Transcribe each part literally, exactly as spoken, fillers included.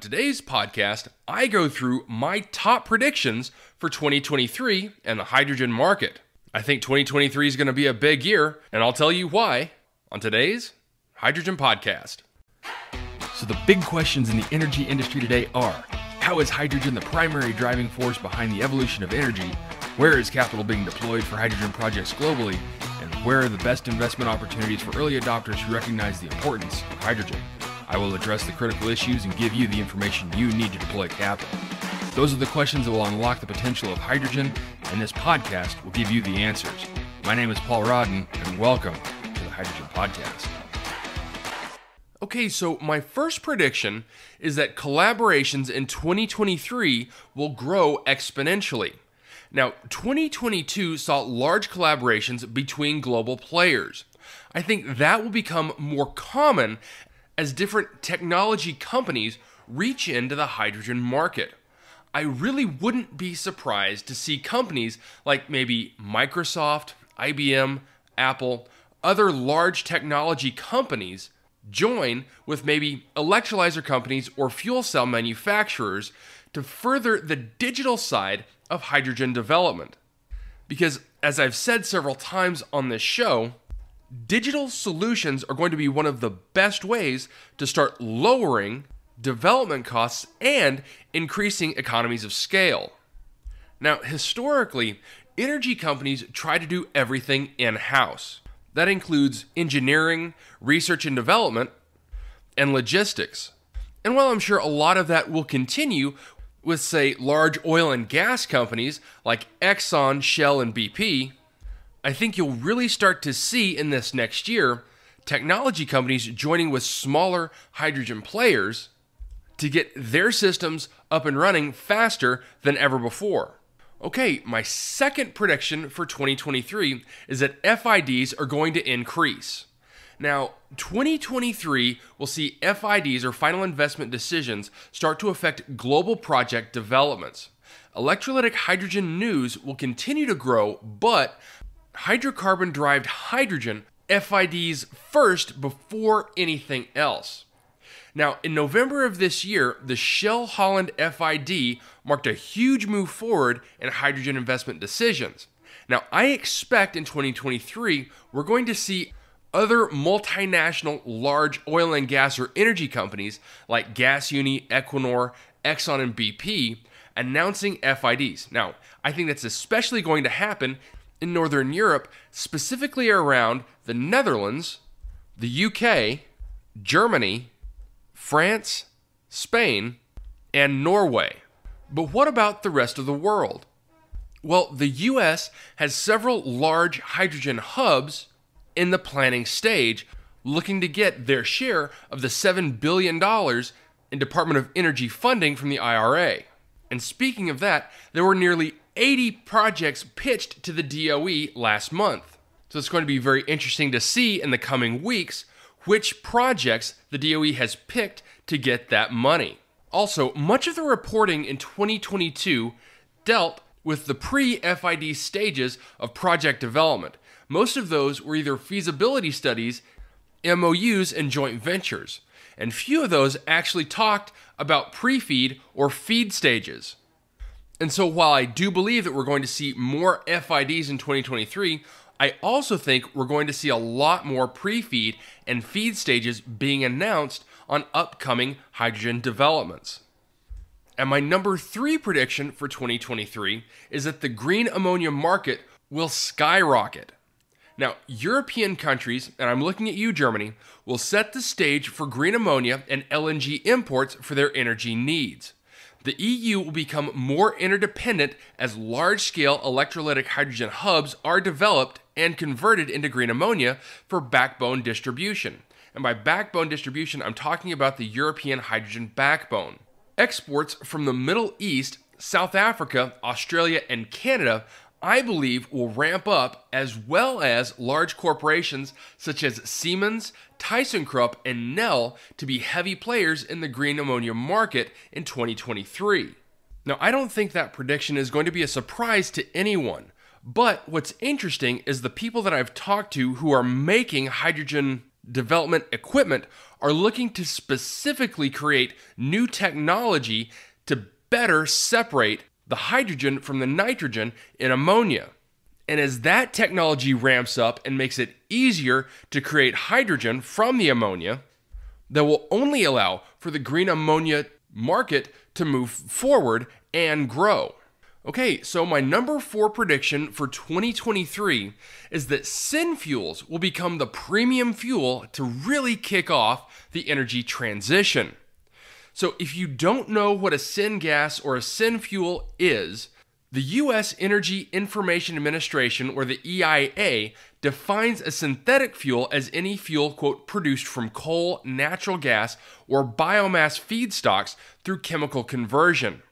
On today's podcast, I go through my top predictions for twenty twenty-three and the hydrogen market. I think twenty twenty-three is going to be a big year, and I'll tell you why on today's Hydrogen Podcast. So the big questions in the energy industry today are, how is hydrogen the primary driving force behind the evolution of energy? Where is capital being deployed for hydrogen projects globally? And where are the best investment opportunities for early adopters who recognize the importance of hydrogen? I will address the critical issues and give you the information you need to deploy capital. Those are the questions that will unlock the potential of hydrogen, and this podcast will give you the answers. My name is Paul Rodden, and welcome to the Hydrogen Podcast. Okay, so my first prediction is that collaborations in twenty twenty-three will grow exponentially. Now, twenty twenty-two saw large collaborations between global players. I think that will become more common as different technology companies reach into the hydrogen market. I really wouldn't be surprised to see companies like maybe Microsoft, I B M, Apple, other large technology companies join with maybe electrolyzer companies or fuel cell manufacturers to further the digital side of hydrogen development. Because as I've said several times on this show, digital solutions are going to be one of the best ways to start lowering development costs and increasing economies of scale. Now, historically, energy companies try to do everything in-house. That includes engineering, research and development, and logistics. And while I'm sure a lot of that will continue with, say, large oil and gas companies like Exxon, Shell, and B P, I think you'll really start to see in this next year technology companies joining with smaller hydrogen players to get their systems up and running faster than ever before. Okay, my second prediction for twenty twenty-three is that F I Ds are going to increase. Now, twenty twenty-three will see F I Ds, or final investment decisions, start to affect global project developments. Electrolytic hydrogen news will continue to grow, but hydrocarbon-derived hydrogen F I Ds first before anything else. Now, in November of this year, the Shell-Holland F I D marked a huge move forward in hydrogen investment decisions. Now, I expect in twenty twenty-three, we're going to see other multinational large oil and gas or energy companies like Gasuni, Equinor, Exxon, and B P announcing F I Ds. Now, I think that's especially going to happen in Northern Europe, specifically around the Netherlands, the U K, Germany, France, Spain, and Norway. But what about the rest of the world? Well, the U S has several large hydrogen hubs in the planning stage, looking to get their share of the seven billion dollars in Department of Energy funding from the I R A. And speaking of that, there were nearly eighty projects pitched to the D O E last month. So it's going to be very interesting to see in the coming weeks which projects the D O E has picked to get that money. Also, much of the reporting in twenty twenty-two dealt with the pre-F I D stages of project development. Most of those were either feasibility studies, M O Us, and joint ventures. And few of those actually talked about pre-feed or feed stages. And so while I do believe that we're going to see more F I Ds in twenty twenty-three, I also think we're going to see a lot more pre-feed and feed stages being announced on upcoming hydrogen developments. And my number three prediction for twenty twenty-three is that the green ammonia market will skyrocket. Now, European countries, and I'm looking at you, Germany, will set the stage for green ammonia and L N G imports for their energy needs. The E U will become more interdependent as large-scale electrolytic hydrogen hubs are developed and converted into green ammonia for backbone distribution. And by backbone distribution, I'm talking about the European hydrogen backbone. Exports from the Middle East, South Africa, Australia, and Canada, I believe, will ramp up, as well as large corporations such as Siemens, Tyson-Krupp, and Nell to be heavy players in the green ammonia market in twenty twenty-three. Now, I don't think that prediction is going to be a surprise to anyone, but what's interesting is the people that I've talked to who are making hydrogen development equipment are looking to specifically create new technology to better separate the hydrogen from the nitrogen in ammonia. And as that technology ramps up and makes it easier to create hydrogen from the ammonia, that will only allow for the green ammonia market to move forward and grow. Okay, so my number four prediction for twenty twenty-three is that synfuels will become the premium fuel to really kick off the energy transition. So if you don't know what a syngas or a synfuel is, the U S Energy Information Administration, or the E I A, defines a synthetic fuel as any fuel, quote, produced from coal, natural gas, or biomass feedstocks through chemical conversion.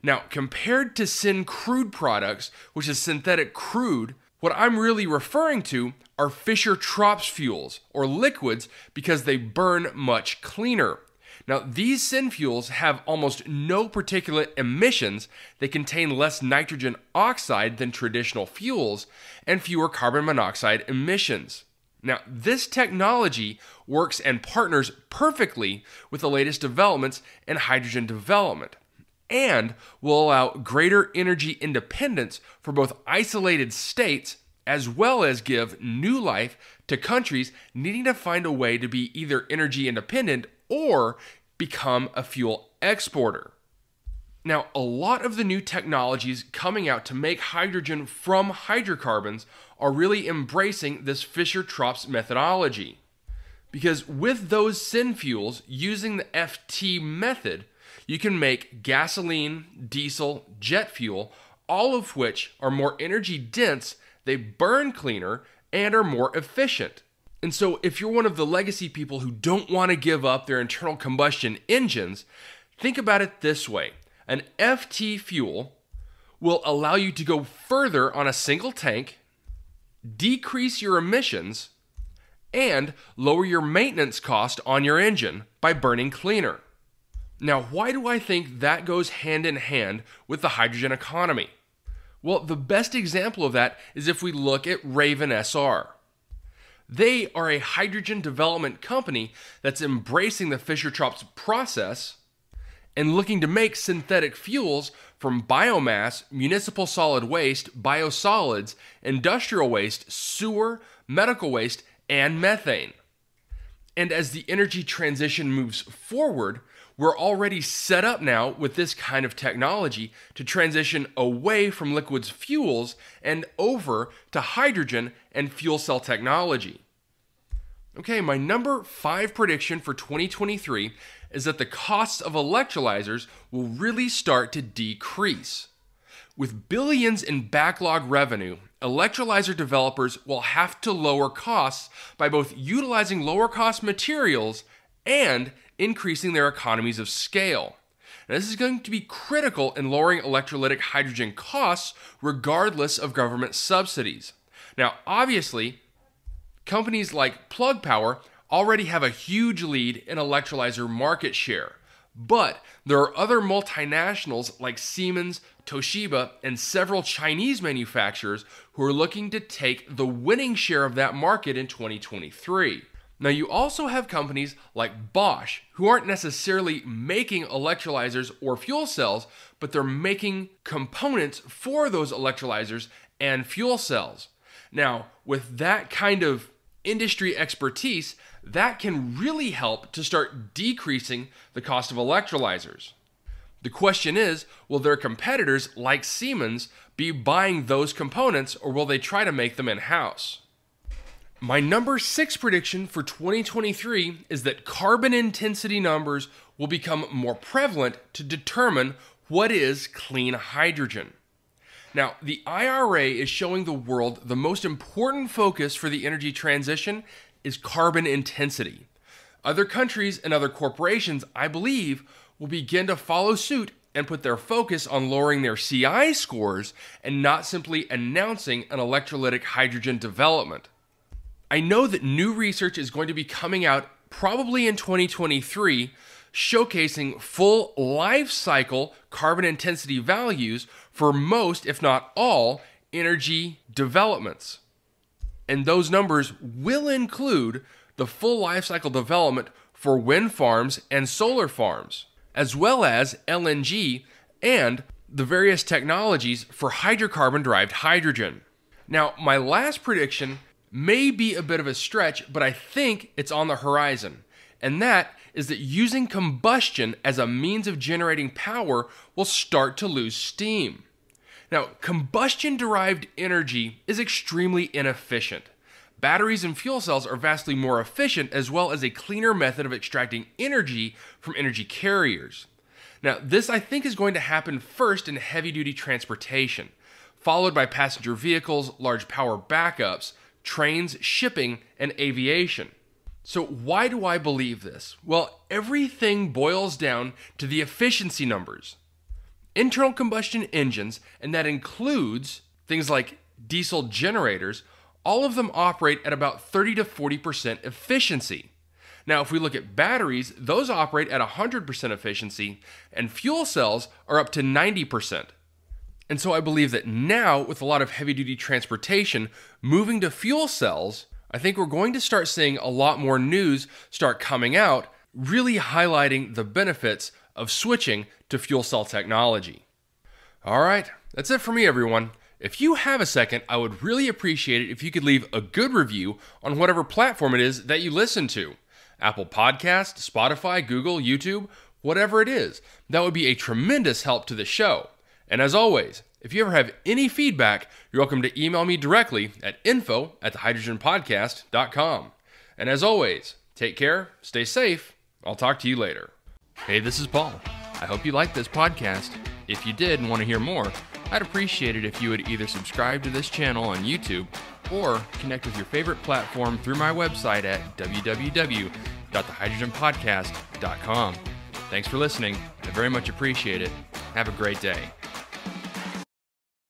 Now, compared to syn-crude products, which is synthetic crude, what I'm really referring to are Fischer-Tropsch fuels, or liquids, because they burn much cleaner. Now, these synfuels have almost no particulate emissions, they contain less nitrogen oxide than traditional fuels, and fewer carbon monoxide emissions. Now, this technology works and partners perfectly with the latest developments in hydrogen development, and will allow greater energy independence for both isolated states as well as give new life to countries needing to find a way to be either energy independent or become a fuel exporter. Now, a lot of the new technologies coming out to make hydrogen from hydrocarbons are really embracing this Fischer-Tropsch methodology, because with those synfuels using the F T method, you can make gasoline, diesel, jet fuel, all of which are more energy dense, they burn cleaner, and are more efficient. And so if you're one of the legacy people who don't want to give up their internal combustion engines, think about it this way. An F T fuel will allow you to go further on a single tank, decrease your emissions, and lower your maintenance cost on your engine by burning cleaner. Now, why do I think that goes hand in hand with the hydrogen economy? Well, the best example of that is if we look at Raven S R. They are a hydrogen development company that's embracing the Fischer-Tropsch process and looking to make synthetic fuels from biomass, municipal solid waste, biosolids, industrial waste, sewer, medical waste, and methane. And as the energy transition moves forward, we're already set up now with this kind of technology to transition away from liquids fuels and over to hydrogen and fuel cell technology. Okay, my number five prediction for twenty twenty-three is that the costs of electrolyzers will really start to decrease. With billions in backlog revenue, electrolyzer developers will have to lower costs by both utilizing lower cost materials and increasing their economies of scale. Now, this is going to be critical in lowering electrolytic hydrogen costs regardless of government subsidies. Now, obviously, companies like Plug Power already have a huge lead in electrolyzer market share, but there are other multinationals like Siemens, Toshiba, and several Chinese manufacturers who are looking to take the winning share of that market in twenty twenty-three. Now, you also have companies like Bosch, who aren't necessarily making electrolyzers or fuel cells, but they're making components for those electrolyzers and fuel cells. Now, with that kind of industry expertise, that can really help to start decreasing the cost of electrolyzers. The question is, will their competitors like Siemens be buying those components, or will they try to make them in-house? My number six prediction for twenty twenty-three is that carbon intensity numbers will become more prevalent to determine what is clean hydrogen. Now, the I R A is showing the world the most important focus for the energy transition is carbon intensity. Other countries and other corporations, I believe, will begin to follow suit and put their focus on lowering their C I scores and not simply announcing an electrolytic hydrogen development. I know that new research is going to be coming out probably in twenty twenty-three, showcasing full life cycle carbon intensity values for most, if not all, energy developments. And those numbers will include the full lifecycle development for wind farms and solar farms, as well as L N G and the various technologies for hydrocarbon-derived hydrogen. Now, my last prediction may be a bit of a stretch, but I think it's on the horizon, and that is that using combustion as a means of generating power will start to lose steam. Now, combustion-derived energy is extremely inefficient. Batteries and fuel cells are vastly more efficient, as well as a cleaner method of extracting energy from energy carriers. Now, this I think is going to happen first in heavy-duty transportation, followed by passenger vehicles, large power backups, trains, shipping, and aviation. So why do I believe this? Well, everything boils down to the efficiency numbers. Internal combustion engines, and that includes things like diesel generators, all of them operate at about thirty to forty percent efficiency. Now, if we look at batteries, those operate at one hundred percent efficiency, and fuel cells are up to ninety percent. And so I believe that now, with a lot of heavy-duty transportation moving to fuel cells, I think we're going to start seeing a lot more news start coming out, really highlighting the benefits of switching to fuel cell technology. All right, that's it for me, everyone. If you have a second, I would really appreciate it if you could leave a good review on whatever platform it is that you listen to. Apple Podcasts, Spotify, Google, YouTube, whatever it is. That would be a tremendous help to the show. And as always, if you ever have any feedback, you're welcome to email me directly at info at the hydrogen podcast dot com. And as always, take care, stay safe, I'll talk to you later. Hey, this is Paul. I hope you liked this podcast. If you did and want to hear more, I'd appreciate it if you would either subscribe to this channel on YouTube or connect with your favorite platform through my website at w w w dot the hydrogen podcast dot com. Thanks for listening. I very much appreciate it. Have a great day.